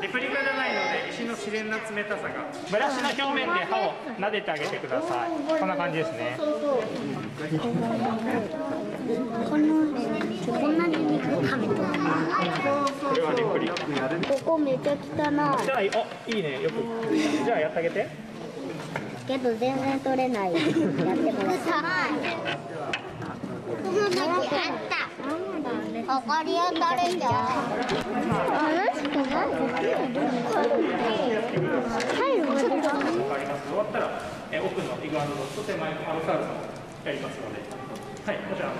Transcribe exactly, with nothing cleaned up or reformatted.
レプリカじゃないので石の自然な冷たさが、ブラシの表面で刃を撫でてあげてください。こんな感じですね。こんなに肉を食べた。これはレプリカ。ここめっちゃ汚い。お、いいね。よく。じゃあやってあげて。けど全然取れない。やってもらって。この時あった。明かり当たるじゃん。話しかない。はい、わかります。終わったら奥のイグアノドスと手前のアロサウルスやりますので、はい、もちろん。